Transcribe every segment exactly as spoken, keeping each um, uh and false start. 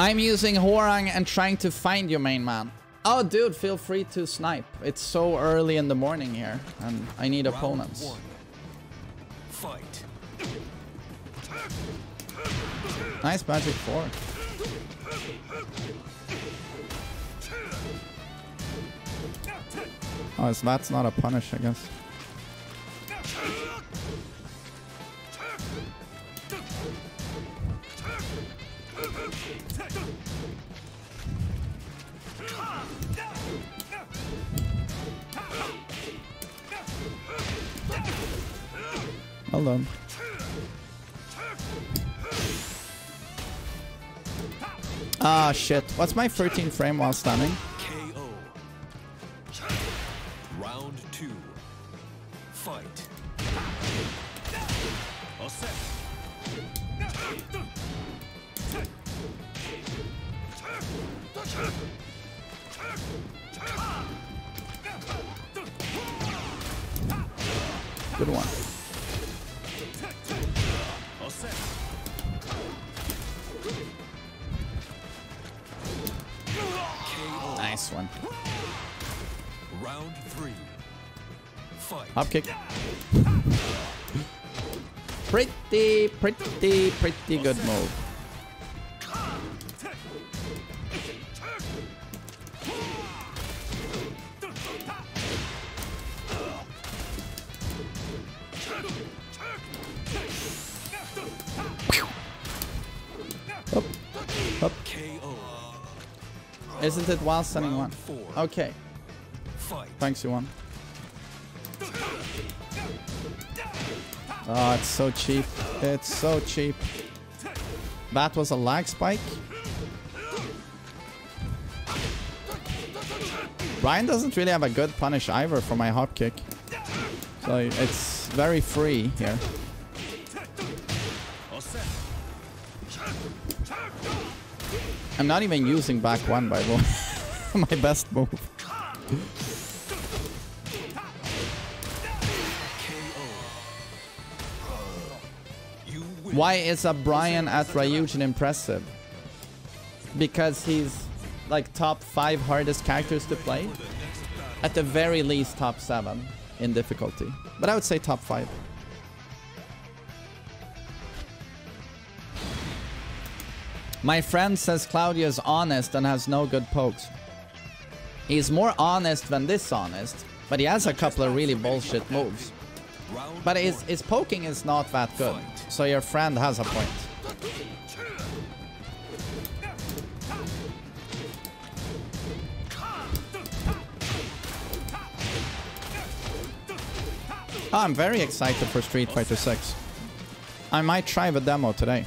I'm using Horang and trying to find your main man. Oh, dude, feel free to snipe. It's so early in the morning here, and I need Round opponents. One. Fight. Nice magic four. Oh, so that's not a punish, I guess. Hold on. Ah, shit. What's my thirteenth frame while standing? K O. Round two. Fight. All set. Good one. Nice one. Round three. Fight. Hop kick. Pretty, pretty, pretty good move. Isn't it while standing one? Okay. Fight. Thanks, Yohan. Oh, it's so cheap. It's so cheap. That was a lag spike. Ryan doesn't really have a good punish either for my hop kick. So it's very free here. I'm not even using back one, by the way. My best move. Why is a Brian at Ryujin impressive? Because he's like top five hardest characters to play. At the very least, top seven in difficulty. But I would say top five. My friend says Claudio is honest and has no good pokes. He's more honest than dishonest, but he has a couple of really bullshit moves. But his, his poking is not that good, so your friend has a point. Oh, I'm very excited for Street Fighter six. I might try the demo today.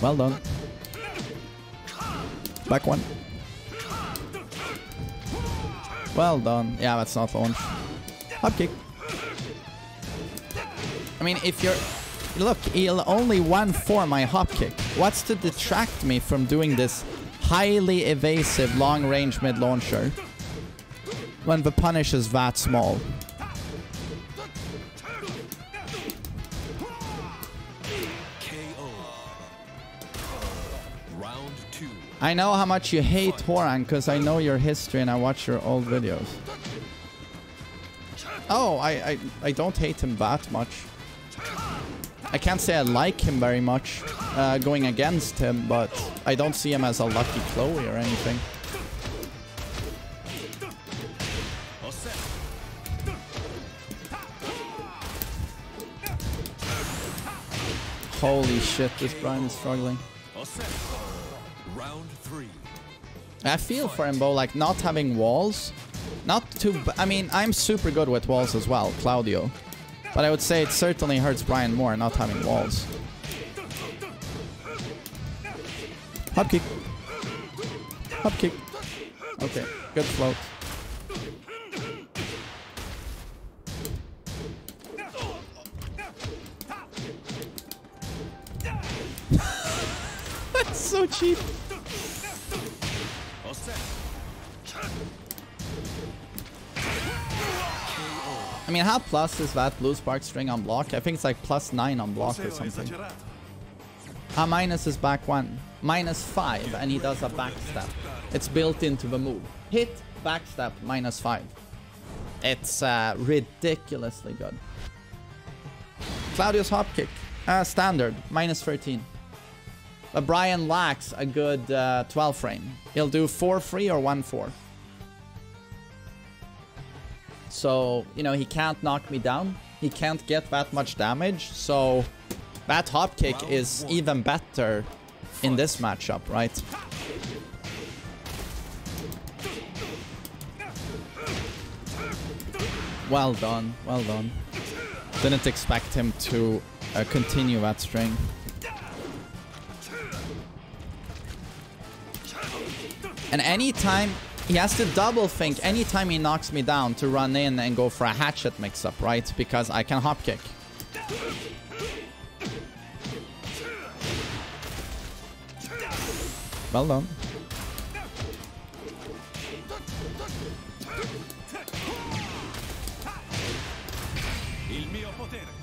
Well done. Back one. Well done. Yeah, that's not launch. Hop kick. I mean, if you're... Look, he'll only one for my hop kick. What's to detract me from doing this highly evasive long-range mid-launcher when the punish is that small? I know how much you hate Horang because I know your history and I watch your old videos. Oh, I, I I don't hate him that much. I can't say I like him very much uh, going against him, but I don't see him as a lucky Chloe or anything. Holy shit, this Brian is struggling. Round three. I feel for him though, like not having walls, not too. B I mean, I'm super good with walls as well, Claudio, but I would say it certainly hurts Brian more not having walls. Hop kick. Hop kick. Okay, good float. It's so cheap. I mean, how plus is that blue spark string on block? I think it's like plus nine on block or something. Ah, minus his back one. Minus five, and he does a backstab. It's built into the move. Hit, backstab, minus five. It's uh, ridiculously good. Claudio's hop kick. Uh, standard, minus thirteen. But Brian lacks a good uh, twelve frame. He'll do four three or one four. So, you know, he can't knock me down. He can't get that much damage. So that hop kick is even better in this matchup, right? Well done, well done. Didn't expect him to uh, continue that string. And anytime he has to double think, anytime he knocks me down, to run in and go for a hatchet mix-up, right? Because I can hop kick. Well done.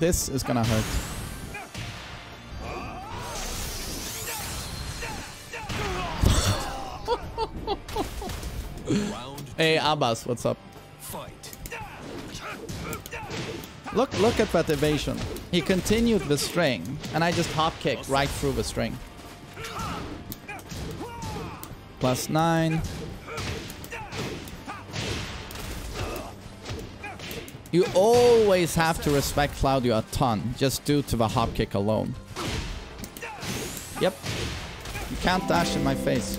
This is gonna hurt. Hey, Abbas, what's up? Fight. Look, look at that evasion. He continued the string, and I just hop kicked right through the string. Plus nine. You always have to respect Claudio a ton, just due to the hop kick alone. Yep. You can't dash in my face.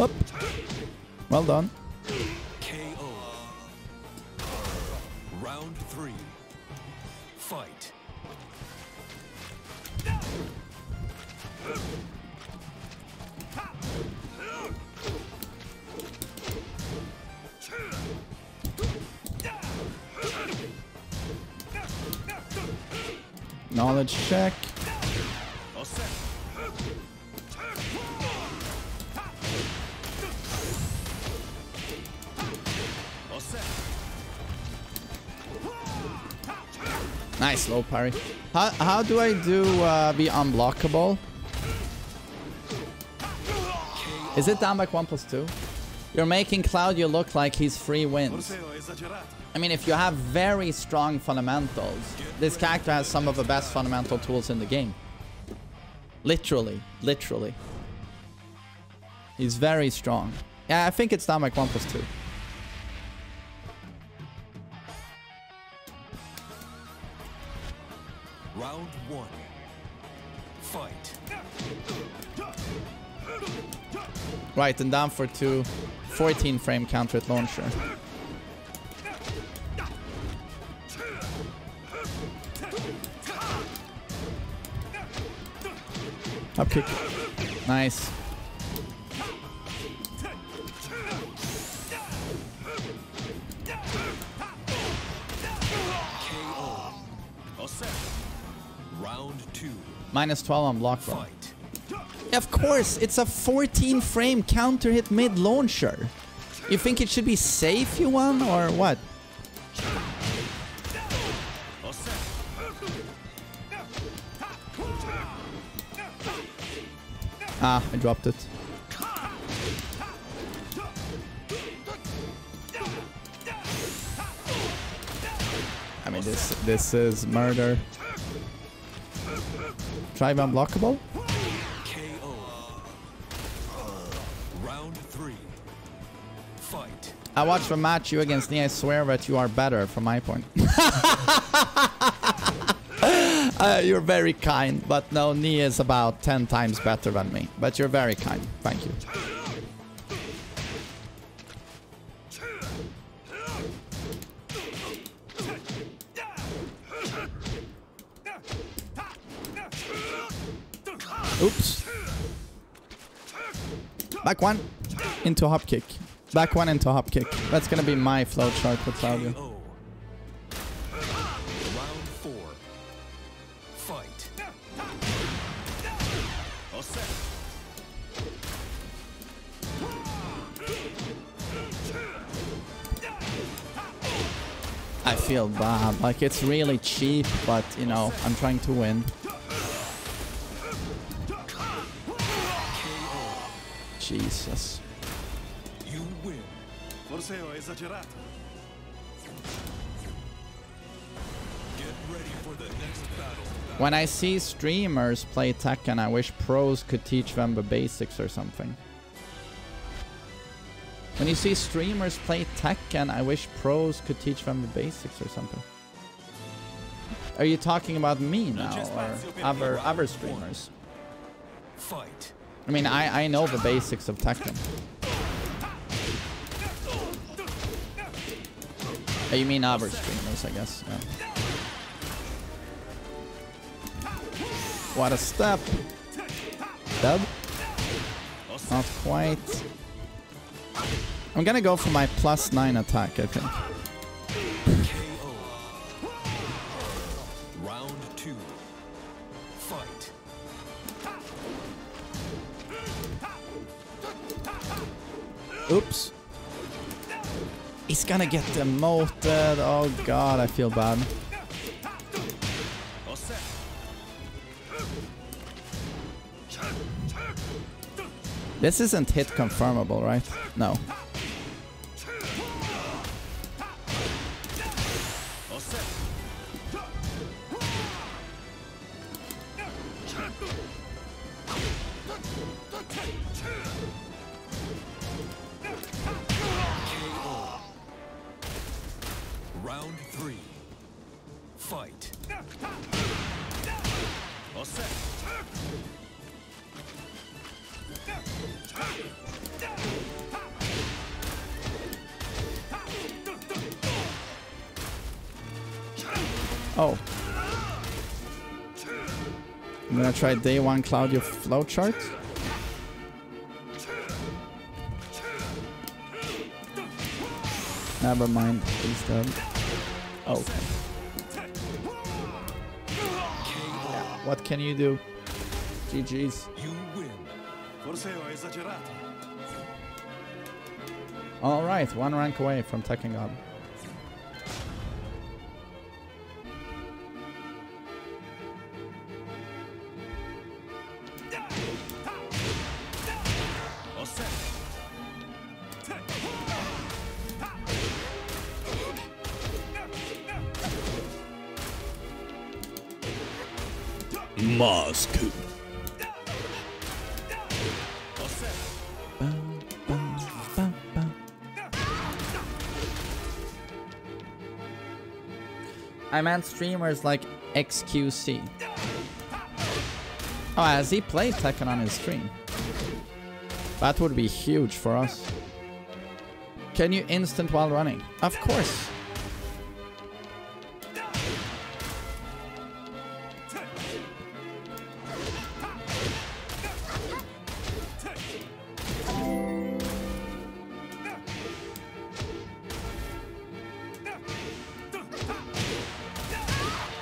Up. Well done. K O. Round three. Fight. Knowledge check. Nice low parry. How, how do I do uh, the unblockable? Is it down back one plus two? You're making Claudio look like he's free wins. I mean, if you have very strong fundamentals, this character has some of the best fundamental tools in the game. Literally, literally. He's very strong. Yeah, I think it's down back one plus two. Round one. Fight. Right, and down for two. fourteen frame counter at launcher. Up kick. Nice. Minus twelve on block roll. Of course, it's a fourteen frame counter hit mid launcher. You think it should be safe, you won, or what? Ah, I dropped it. I mean, this this is murder. Drive unblockable. K O. Round three. Fight. I watched the match you against Nia. I swear that you are better from my point. uh, you're very kind, but no, Nia is about ten times better than me. But you're very kind. Thank you. Oops. Back one into hop kick. Back one into hop kick. That's gonna be my flow chart for Claudio. Round four. Fight. I feel bad. Like, it's really cheap, but, you know, I'm trying to win. Jesus. You win. When I see streamers play Tekken, I wish pros could teach them the basics or something. When you see streamers play Tekken, I wish pros could teach them the basics or something. Are you talking about me now or other other streamers? Fight. I mean, I I know the basics of Tekken. Oh, you mean other streamers, I guess. Yeah. What a step! Dub? Not quite. I'm gonna go for my plus nine attack, I think. K O. Round two. Fight. Oops. He's gonna get demoted. Oh god, I feel bad. This isn't hit confirmable, right? No. Round three. Fight. Oh. I'm gonna try day one Claudio flowchart. Never mind, he's dead. Okay. Yeah, what can you do? G G's. Alright, one rank away from Tekken God. Moscow. I meant streamers like X Q C. Oh, has he played Tekken on his stream? That would be huge for us. Can you instant while running? Of course.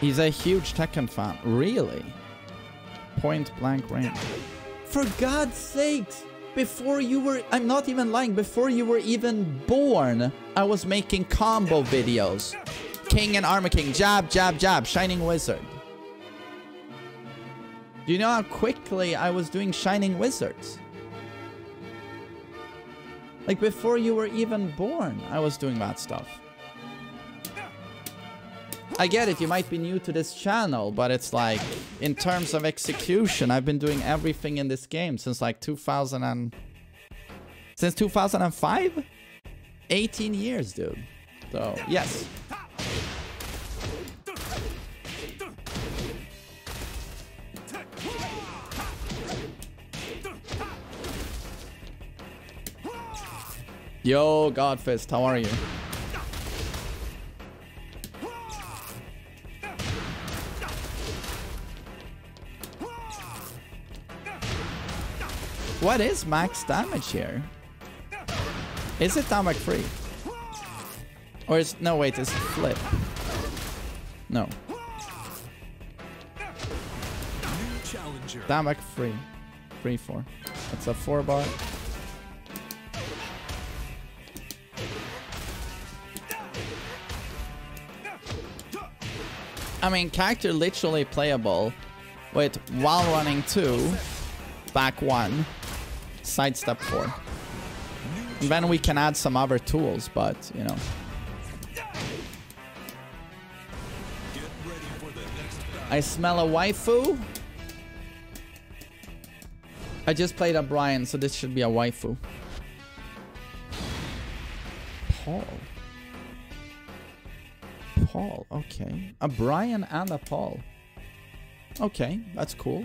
He's a huge Tekken fan. Really? Point blank range. For God's sakes! Before you were... I'm not even lying. Before you were even born, I was making combo videos. King and Armor King. Jab, jab, jab. Shining Wizard. Do you know how quickly I was doing Shining Wizards? Like, before you were even born, I was doing that stuff. I get it, you might be new to this channel, but it's like, in terms of execution, I've been doing everything in this game since like two thousand and... Since two thousand five? eighteen years, dude. So, yes. Yo, Godfist, how are you? What is max damage here? Is it damage free? Or is... No, wait, is it flip? No. Damage free. three four. That's a four bar. I mean, character literally playable with while running two, back one, sidestep four. And then we can add some other tools, but you know. I smell a waifu. I just played a Brian, so this should be a waifu. Paul. Paul, okay. A Brian and a Paul. Okay, that's cool.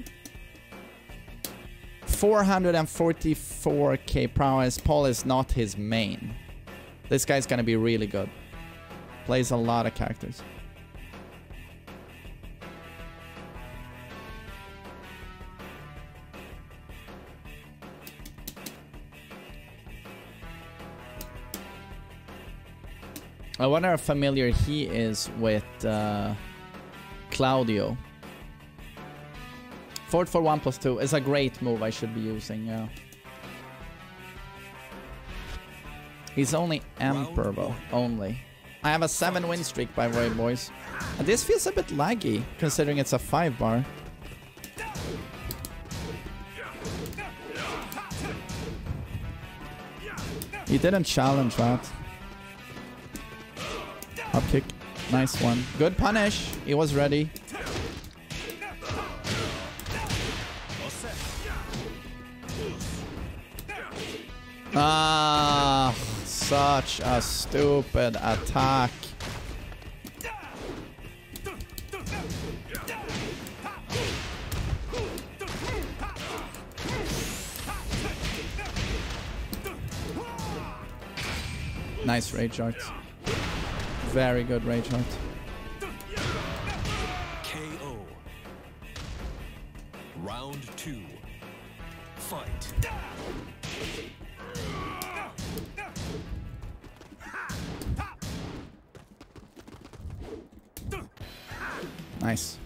four hundred forty-four K per hour. Paul is not his main. This guy's gonna be really good. Plays a lot of characters. I wonder how familiar he is with uh, Claudio. Fort for one plus two is a great move I should be using, yeah. He's only Emperor, though. Only. I have a seven win streak, by the way, boys. And this feels a bit laggy, considering it's a five bar. He didn't challenge that. Up kick. Nice one. Good punish. He was ready. Ah, such a stupid attack. Nice rage art. Very good rage hunt. K O. Round two. Fight. Nice.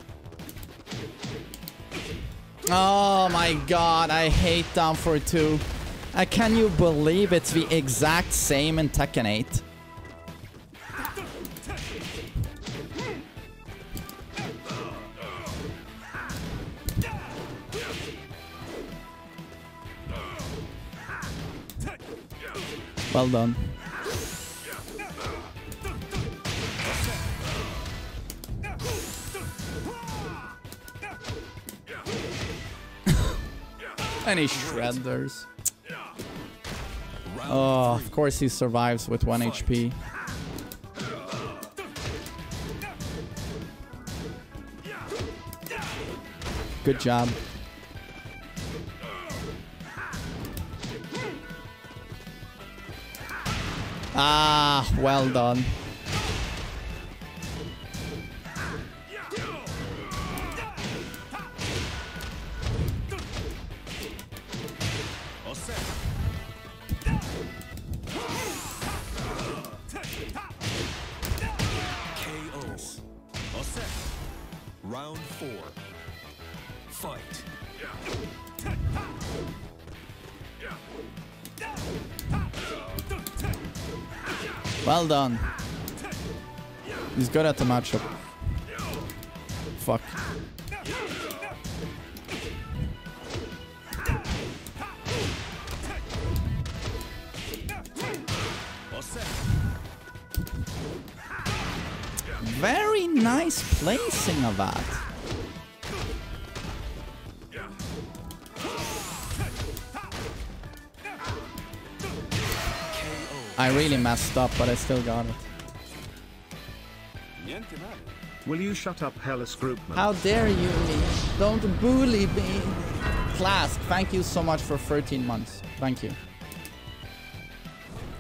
Oh my god, I hate down for two. Uh, can you believe it's the exact same in Tekken eight? Well done. Any shredders. Oh, of course he survives with one H P. Good job. Ah, well done. K O. Round four. Fight. Well done. He's good at the matchup. Fuck. Very nice placing of that. I really messed up, but I still got it. Will you shut up, Hellas Groupman? How dare you, Leech? Don't bully me. Clask, thank you so much for thirteen months. Thank you.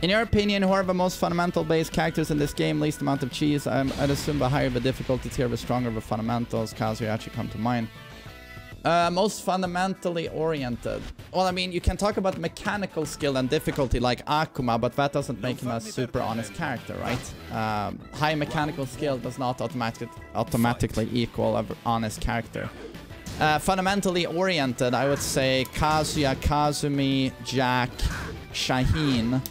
In your opinion, who are the most fundamental based characters in this game? Least amount of cheese? I'm, I'd assume the higher the difficulty tier, the stronger the fundamentals. Kazuya actually come to mind. Uh, most fundamentally oriented. Well, I mean, you can talk about mechanical skill and difficulty like Akuma, but that doesn't make him a super honest character, right? Um, high mechanical skill does not automatic automatically equal an honest character. Uh, fundamentally oriented, I would say Kazuya, Kazumi, Jack, Shaheen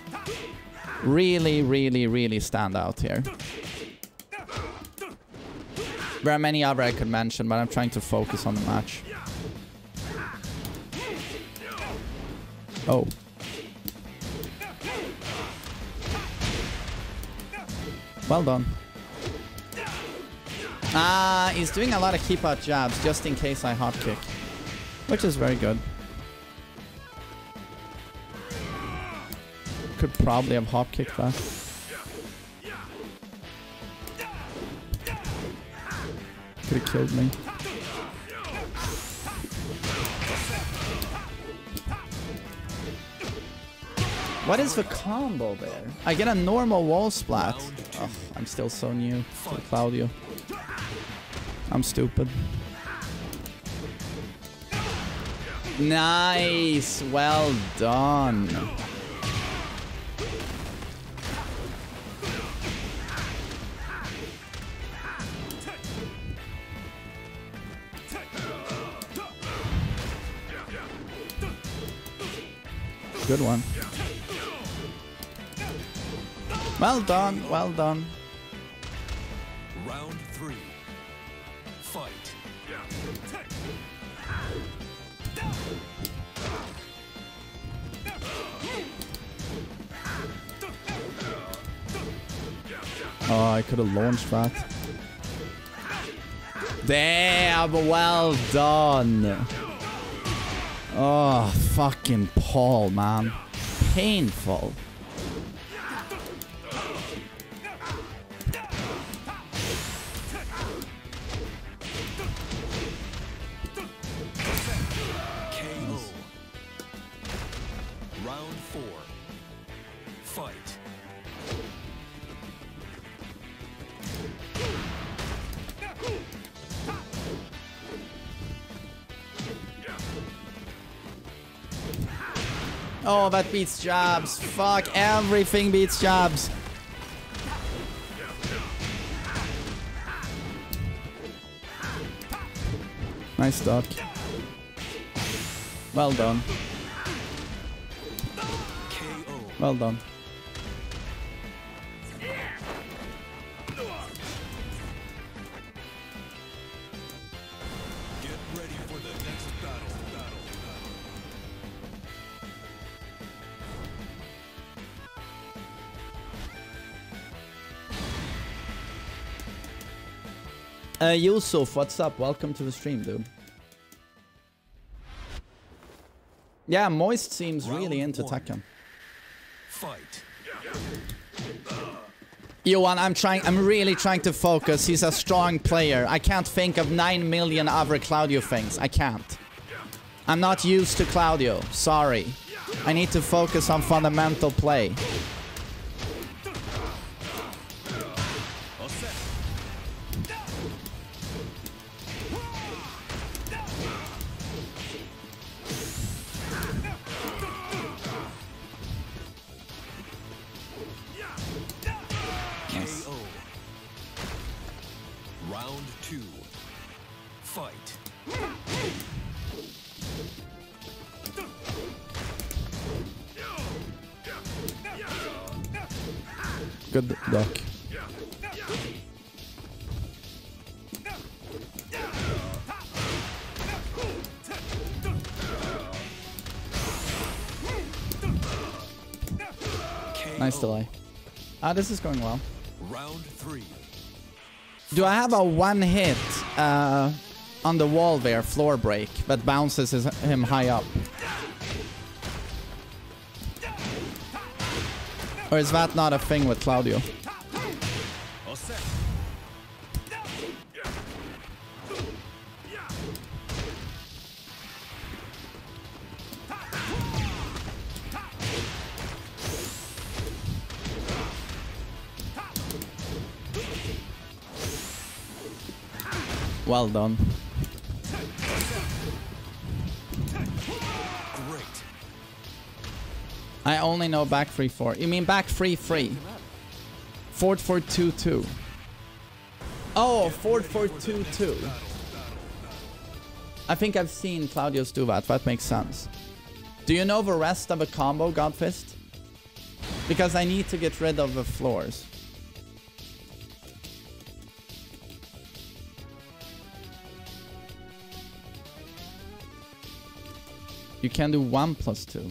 really, really, really stand out here. There are many other I could mention, but I'm trying to focus on the match. Oh. Well done. Ah, he's doing a lot of keep out jabs just in case I hot kick, which is very good. Could probably have hop kicked that. Could have killed me. What is the combo there? I get a normal wall splat. Oh, I'm still so new to Claudio. I'm stupid. Nice. Well done. Good one. Well done, well done. Round three. Fight. Oh, I could have launched that. Damn, well done. Oh, fucking Paul, man. Painful. Oh, that beats jabs. Fuck, everything beats jabs. Nice duck. Well done. Well done. Uh, Yusuf, what's up? Welcome to the stream, dude. Yeah, Moist seems Round really into Tekken. Fight. Yohan, I'm trying, I'm really trying to focus. He's a strong player. I can't think of nine million other Claudio things. I can't. I'm not used to Claudio. Sorry. I need to focus on fundamental play. Good duck. Nice delay. Ah, this is going well. Round three. Do I have a one hit uh, on the wall there, floor break, that bounces his, him high up? Or is that not a thing with Claudio? Well done. I only know back three four. You mean back three three? four four two two. Oh, four four two two. I think I've seen Claudio's do that. That makes sense. Do you know the rest of a combo, Godfist? Because I need to get rid of the floors. You can do one plus two.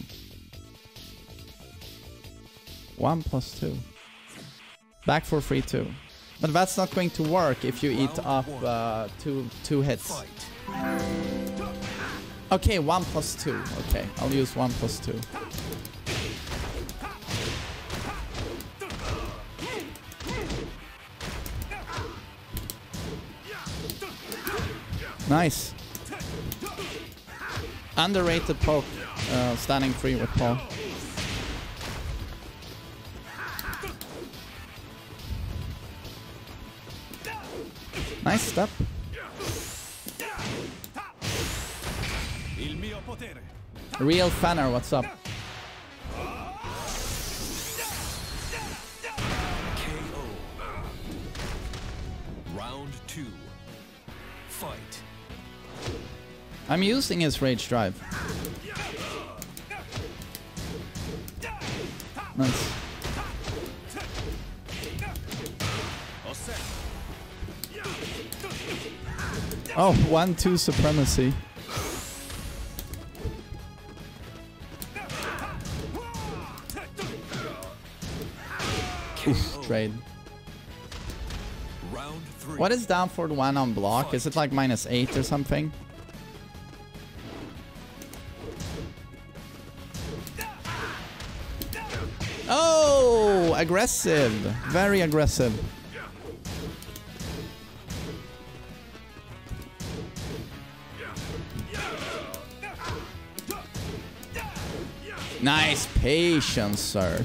One plus two. Back for free two. But that's not going to work if you eat up uh, two two hits. Okay, one plus two. Okay, I'll use one plus two. Nice. Underrated poke, uh, standing free with Paul. Nice step. Real Fanner, what's up? K O. Round two. Fight. I'm using his Rage Drive. Nice. Oh, one two Supremacy. Oof, trade. Round three. What is down forward one on block? Is it like minus eight or something? Oh, aggressive. Very aggressive. Nice patience, sir.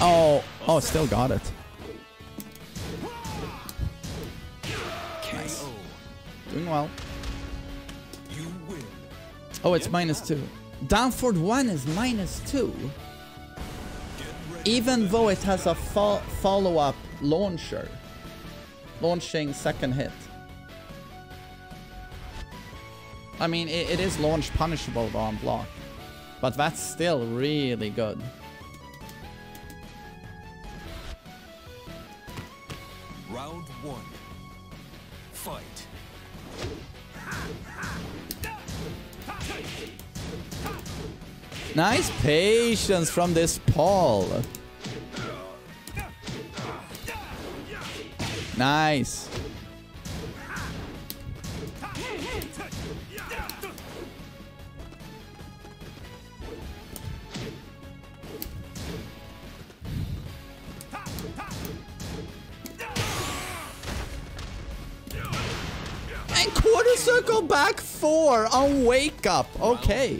Oh, oh, still got it. Nice. Doing well. Oh, it's minus two. Down forward one is minus two. Even though it has a fo- follow-up launcher. Launching second hit. I mean, it, it is launch punishable though on block. But that's still really good. Round one. Fight. Nice patience from this Paul. Nice. And quarter circle back four on wake up. Okay.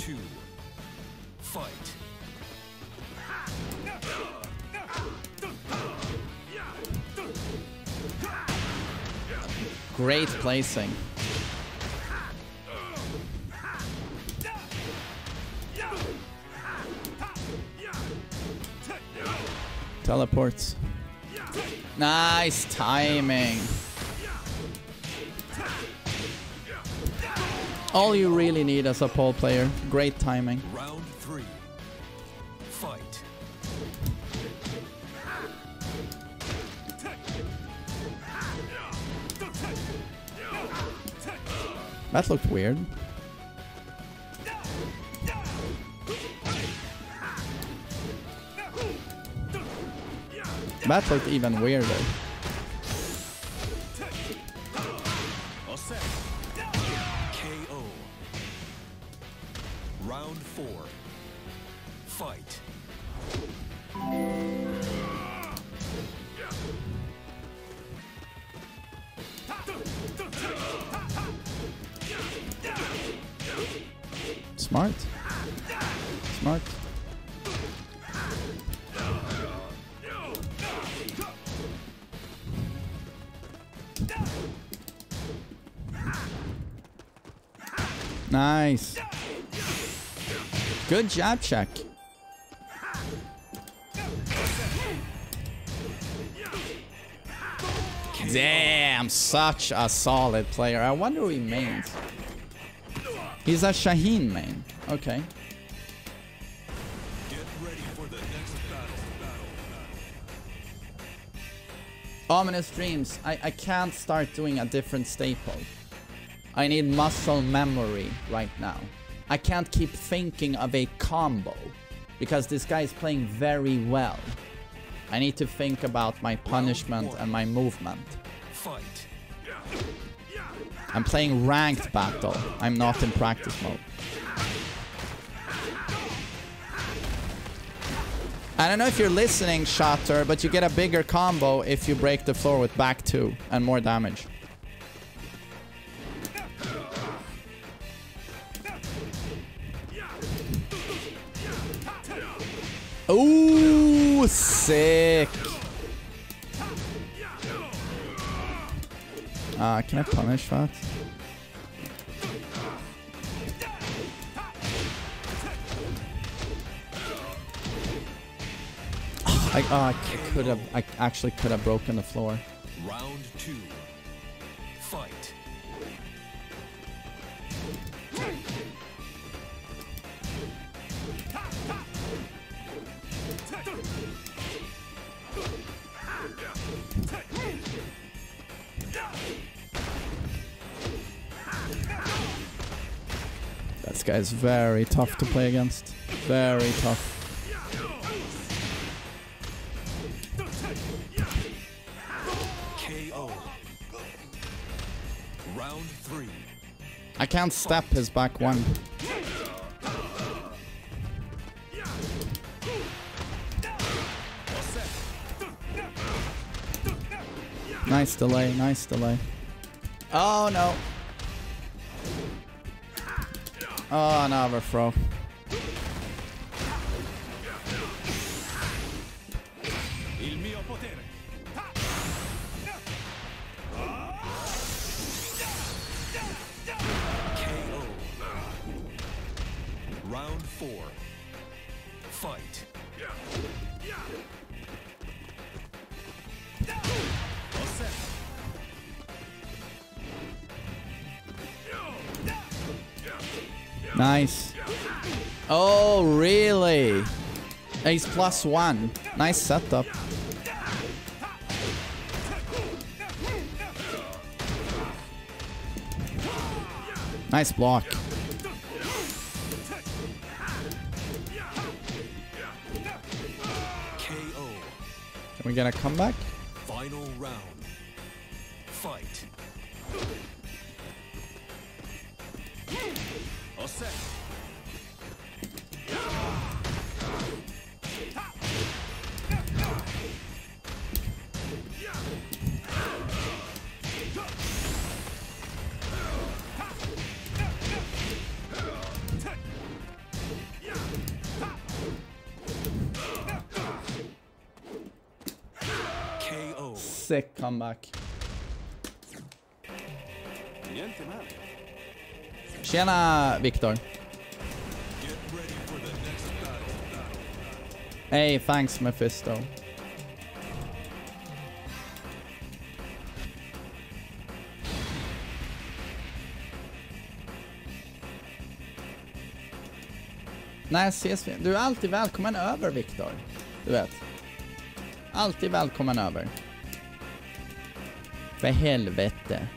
Great placing. Teleports. Nice timing. All you really need as a Paul player. Great timing. Round three. Fight. That looked weird. That looked even weirder. K O. Round four. Fight. Smart. Smart. Nice. Good job, Chuck. Damn, such a solid player. I wonder who he mains. He's a Shaheen main. Okay. Get ready for the next battle. battle. Ominous dreams. I, I can't start doing a different staple. I need muscle memory right now. I can't keep thinking of a combo because this guy is playing very well. I need to think about my punishment and my movement. Fight. I'm playing ranked battle. I'm not in practice mode. I don't know if you're listening, Shotter, but you get a bigger combo if you break the floor with back two and more damage. Ooh, sick. Uh, can I punish that? I, oh, I could have. I actually could have broken the floor. Round two. Fight. This guy is very tough to play against. Very tough. I can't step his back one. Nice delay, nice delay. Oh no. Oh, an overthrow. Nice. Oh, really? He's plus one. Nice setup. Nice block. K O. Can we get a comeback? Final round. Fight. K O. Sick comeback. Tjena, Viktor. Hey, thanks, Mephisto. När ses vi? Du är alltid välkommen över, Viktor. Du vet. Alltid välkommen över. För helvete.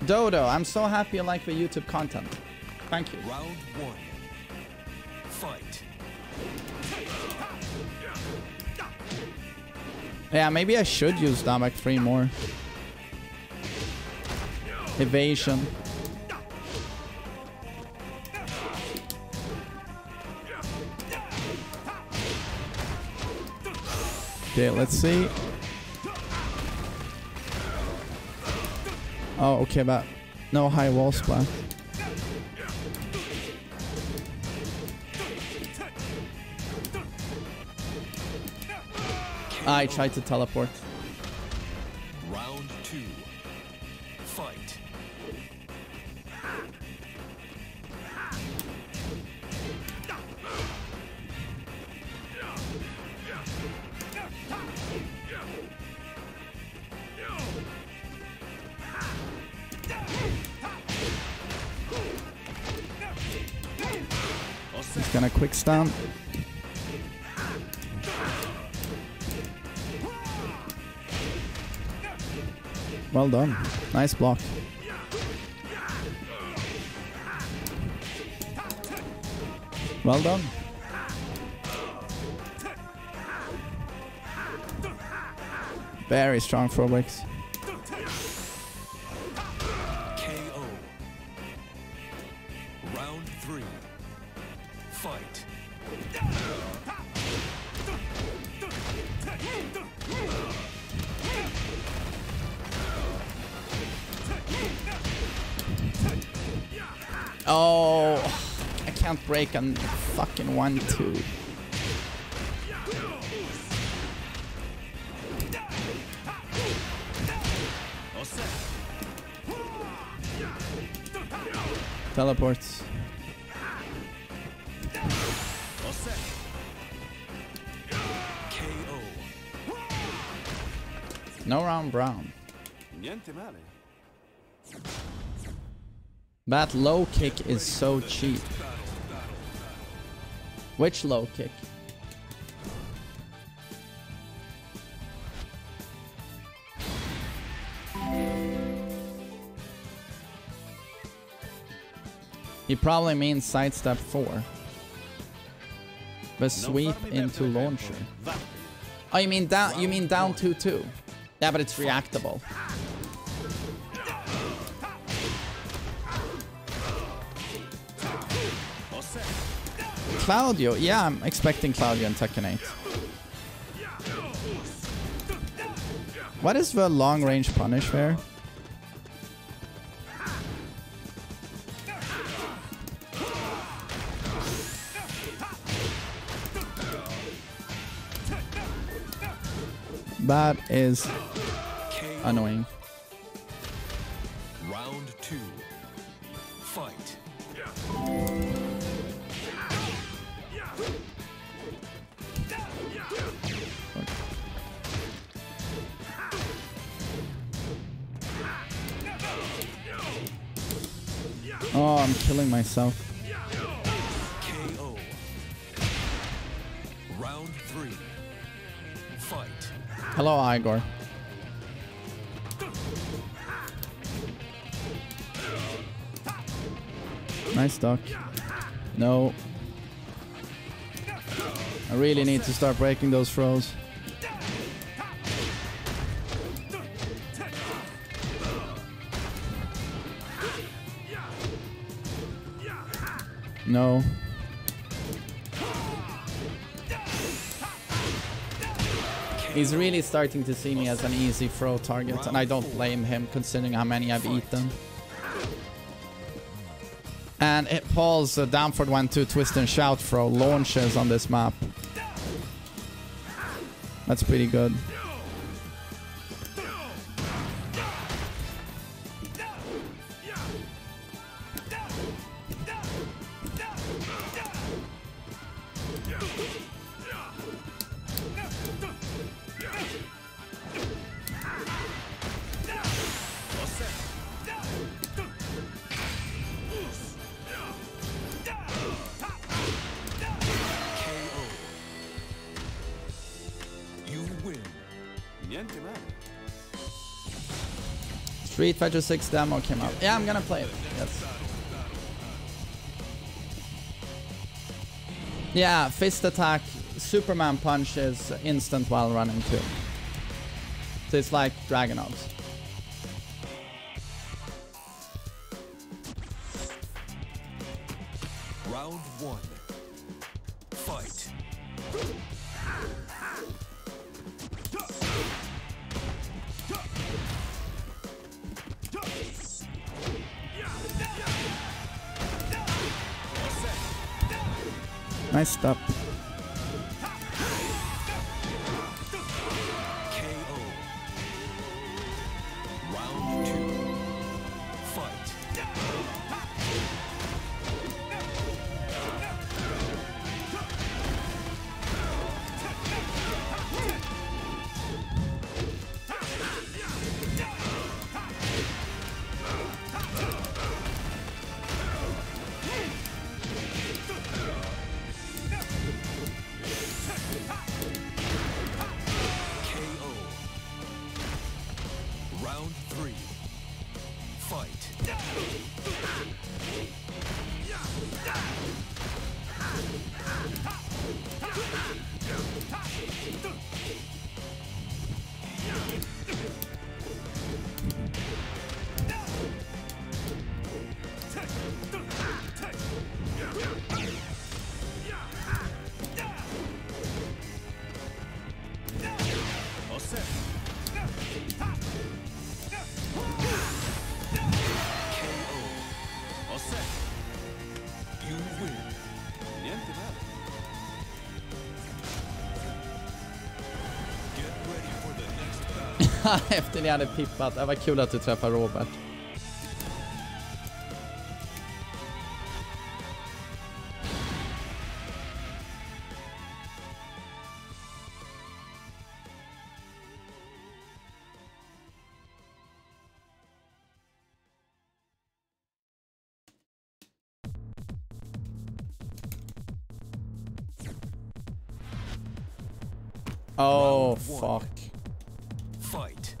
Dodo, I'm so happy you like the YouTube content. Thank you. Round one. Fight. Yeah, maybe I should use Damak three more. Evasion. Okay, let's see. Oh, okay, but no high wall splat. I tried to teleport. Round two. Fight. He's gonna quick stamp. Well done. Nice block. Well done. Very strong throwbacks. K O. Round three. Fight. Oh, I can't break on fucking one two. Teleports. No round brown. That low kick is so cheap. Which low kick? He probably means sidestep four. The sweep into launcher. Oh, you mean down? You mean down two two? Yeah, but it's reactable. Claudio, yeah, I'm expecting Claudio in Tekken eight. What is the long range punish there? That is annoying. Round two. Fight. Oh, I'm killing myself. K O. Round three. Fight. Hello, Igor. Nice duck. No. I really need to start breaking those throws. No. He's really starting to see me as an easy throw target, and I don't blame him considering how many I've eaten. And it Paul's uh, downward one two twist and shout throw launches on this map. That's pretty good. Street Fighter six demo came out. Yeah, I'm gonna play it. Yes. Yeah, fist attack, Superman punch is instant while running too. So it's like Dragonov's. Round one. Fight. Nice stop. K O. Round two. Fight. Efter ni hade pippat. Det var kul att du träffade Robert. Oh, fuck. Fight.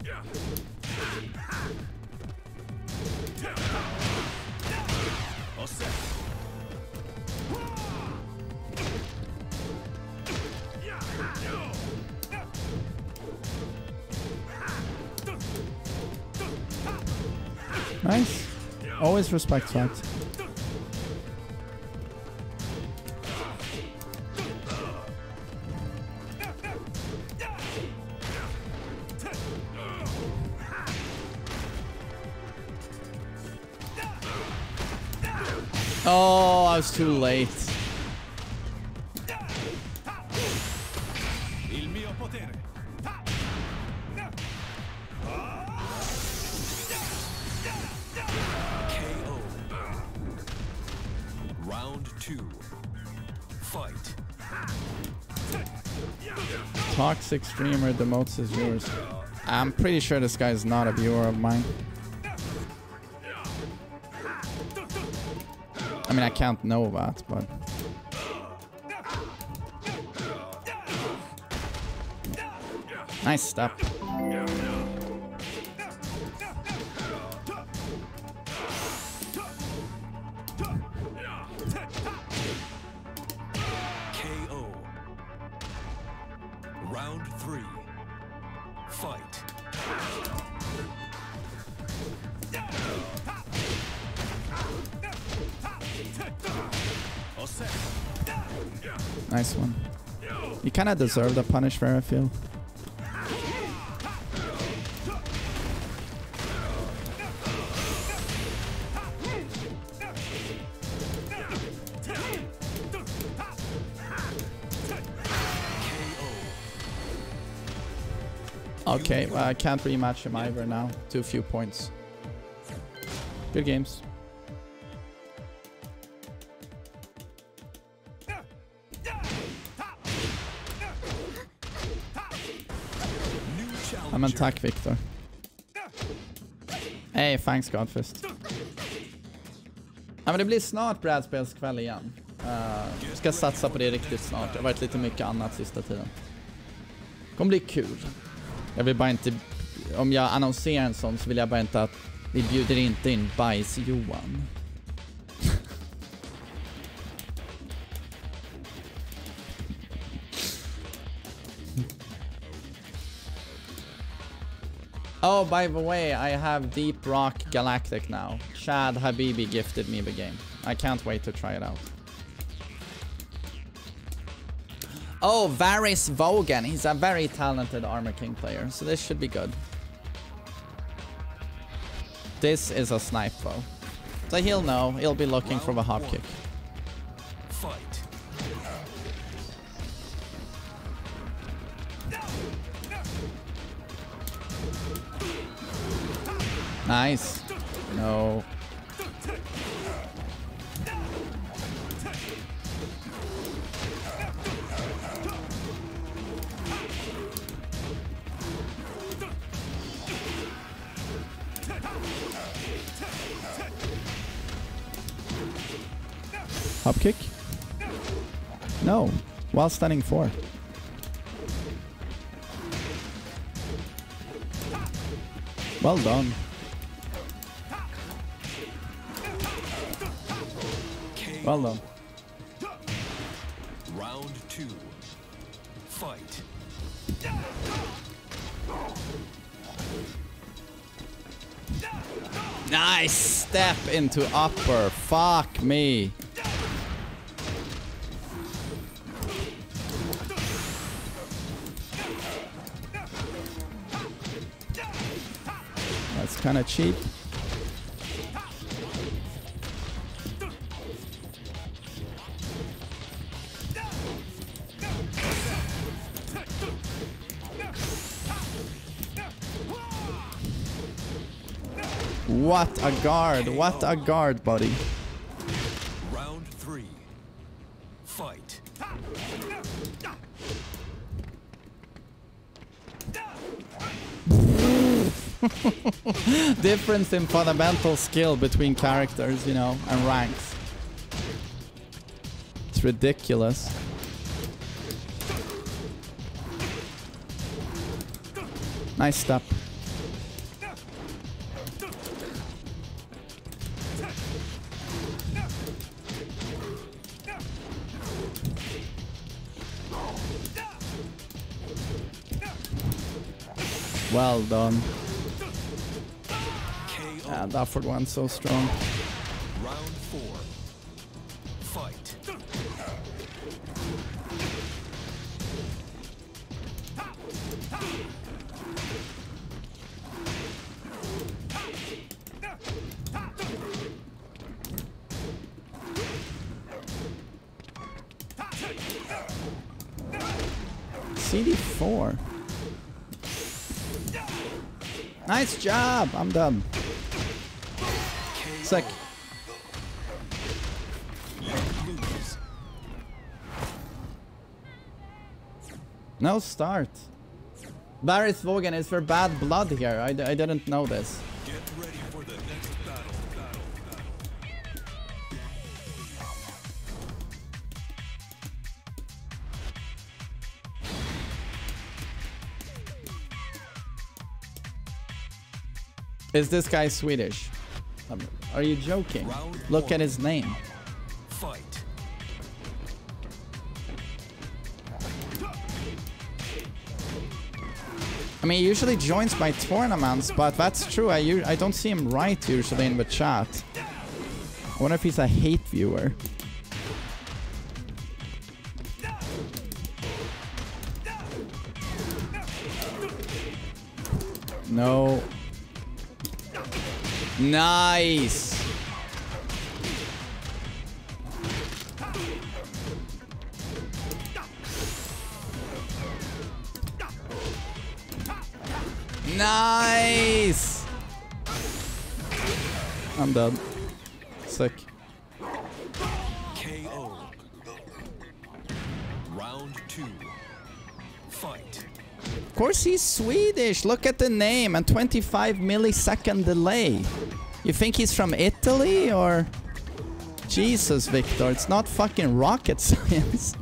Nice. Always respect that. Oh, I was too late. Il mio potere. K O. Round two. Fight. Toxic streamer demotes his viewers. I'm pretty sure this guy is not a viewer of mine. I mean, I can't know that, but... Nice step. K O. Round three. Fight. Nice one. You kind of deserve the punish there, I feel. Okay, well, I can't rematch him either now. Too few points. Good games. I'm on attack, Viktor. Hey, thanks Godfist. Ja, men det blir snart brädspelskväll igen. Uh, ska satsa på det riktigt snart. Det har varit lite mycket annat sista tiden. Det kommer bli kul. Jag vill bara inte... Om jag annonserar en sån så vill jag bara inte att... Vi bjuder inte in Bajs-Johan. Oh, by the way, I have Deep Rock Galactic now. Chad Habibi gifted me the game. I can't wait to try it out. Oh, Varys Vogan. He's a very talented Armor King player, so this should be good. This is a snipe, though. So he'll know. He'll be looking for the hop kick. Fight. Nice. No. Hop kick? No. While stunning four. Well done. Well done. Round two. Fight. Nice step into upper. Fuck me. That's kind of cheap. What a guard. What a guard, buddy. Round three. Fight. Difference in fundamental skill between characters, you know, and ranks. It's ridiculous. Nice step. Well done. And that for one so strong. Round four. Fight. C D four. Nice job. I'm done. Sick. No start. Varys Vogan is for bad blood here. I, d I didn't know this. Get ready for the next battle, battle, battle. Is this guy Swedish? Are you joking? Round Look one. At his name. Fight. I mean, he usually joins my tournaments, but that's true. I I don't see him right usually in the chat. I wonder if he's a hate viewer. No. Nice. Nice. I'm done. Sick. K O. Round two. Fight. Of course he's Swedish. Look at the name and twenty-five millisecond delay. You think he's from Italy or... Jesus, Viktor, it's not fucking rocket science.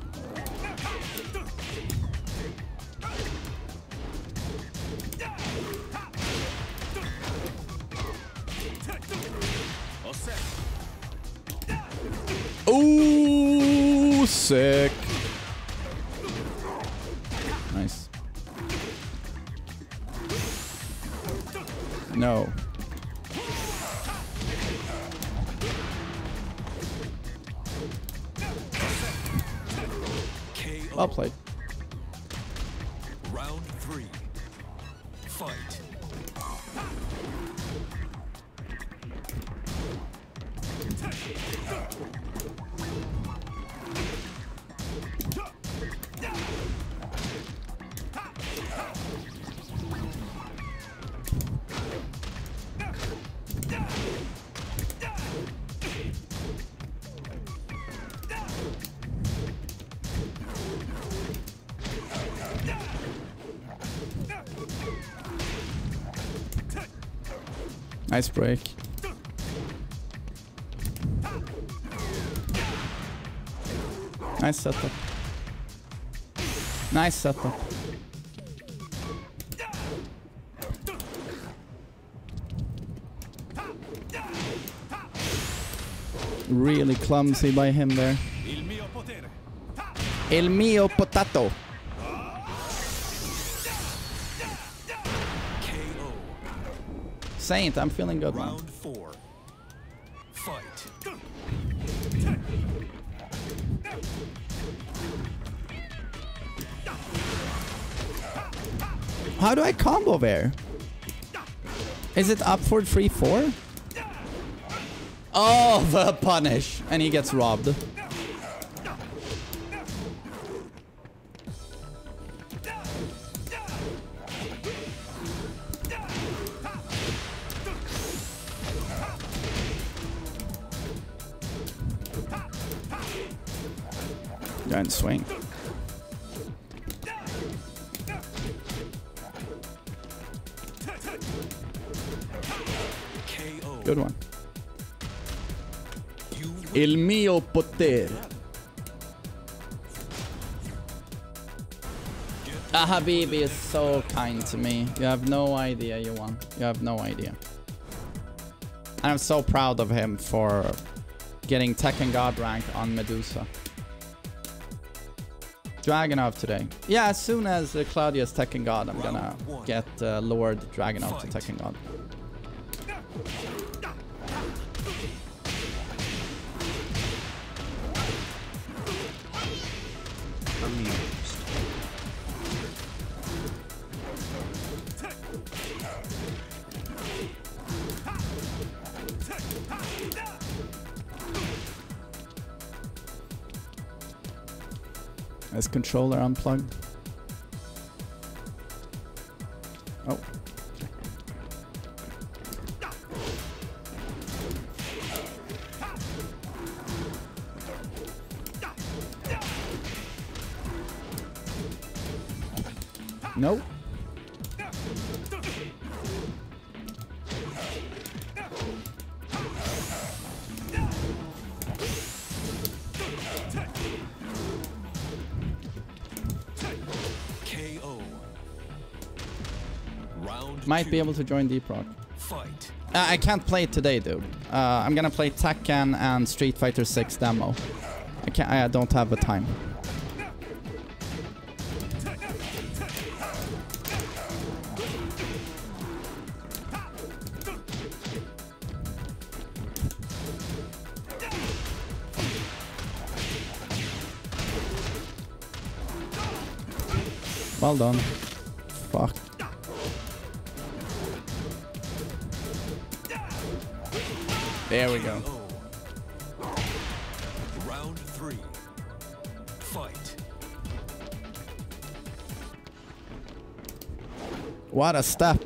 Ooh, sick. Nice. No. I'll play. Round three. Fight. Nice break. Nice setup. Nice setup. Really clumsy by him there. Il mio potere. Il mio potato. Saint, I'm feeling good, man. Round four. Fight. How do I combo there? Is it up for three four? Oh, the punish. And he gets robbed. Don't swing. Good one. Il mio potere. Ah, Habibi is so kind to me. You have no idea, you won. You have no idea. And I'm so proud of him for getting Tekken God rank on Medusa. Dragunov today. Yeah, as soon as uh, Claudia's Tekken God, I'm gonna get uh, Lord Dragunov to Tekken God. Is controller unplugged? Oh. Nope. Might be able to join Deep Rock. Fight. Uh, I can't play it today, dude. Uh, I'm gonna play Tekken and Street Fighter six demo. I can't. I don't have the time. Well done. Fuck. There we go. Round three. Fight. What a step.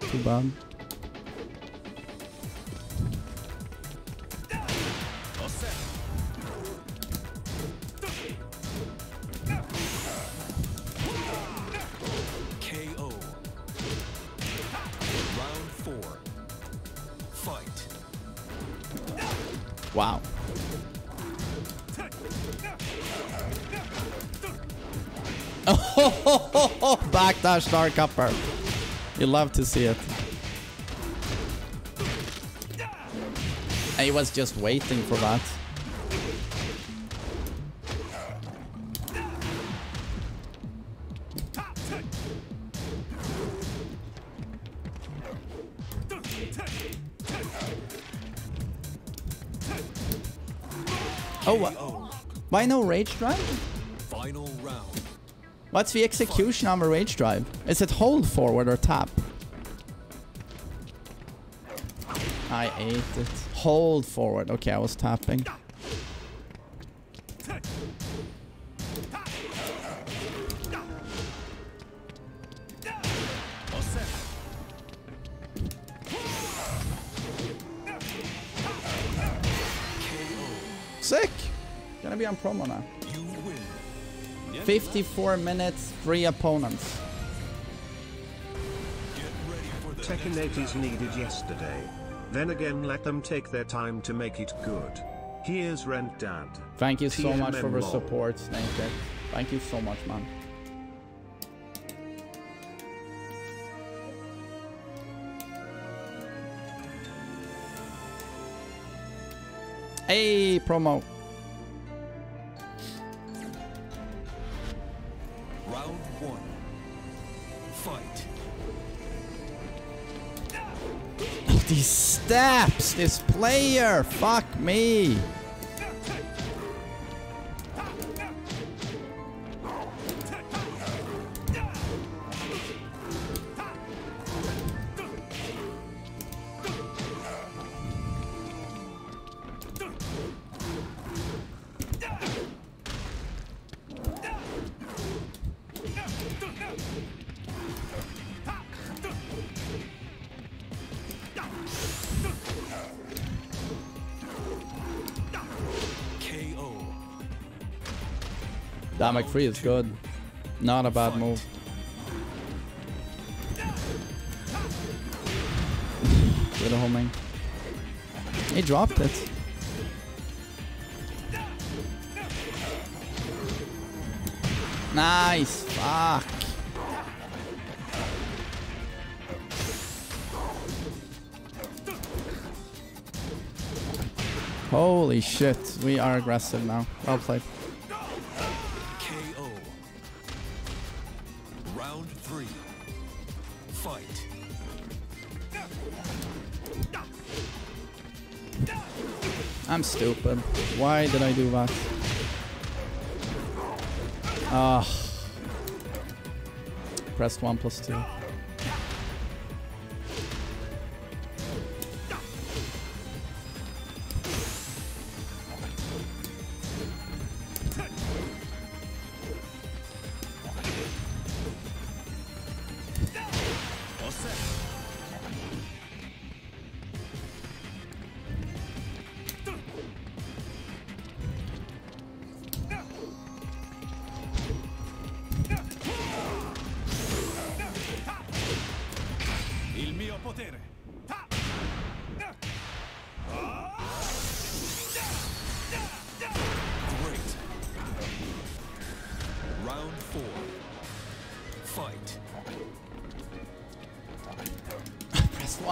Too bad. Wow. Oh, backdash dark upper. You love to see it. I was just waiting for that. Oh, uh, why no rage drive? Final round. What's the execution on a rage drive? Is it hold forward or tap? I ate it. Hold forward. Okay, I was tapping. Sick! Gonna be on promo now. fifty-four minutes, three opponents. Tekken eight is needed yesterday. Then again, let them take their time to make it good. Here's Rent Dad. Thank you so much for the support, Snake. Thank you so much, man. Hey, promo. Round one. Fight. These steps, this player. Fuck me. Dynamic three is good. Not a bad move. Good homing. He dropped it. Nice. Fuck. Holy shit. We are aggressive now. Well played. K O. Round three. Fight. I'm stupid. Why did I do that? Ah, oh. Pressed one plus two.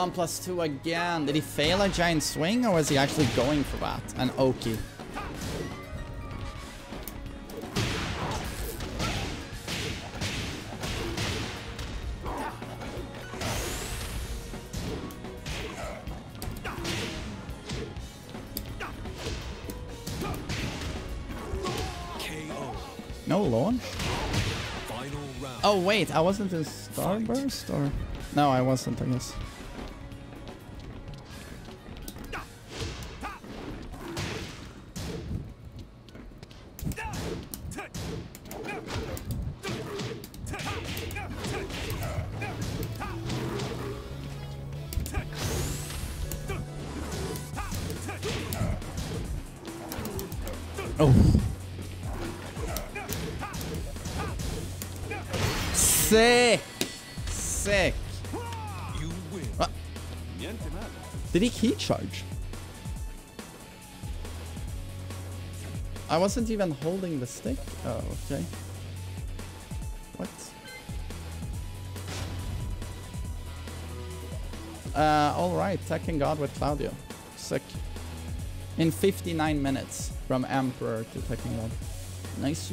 One plus two again. Did he fail a giant swing or was he actually going for that? An Oki. No launch? Oh wait, I wasn't in Starburst or? No, I wasn't, I guess. Oh. Sick. Sick. You win. What? Did he key charge? I wasn't even holding the stick. Oh, okay. What? Uh, alright. Tekken God with Claudio. Sick. In fifty-nine minutes, from Emperor to Tekken God. Nice.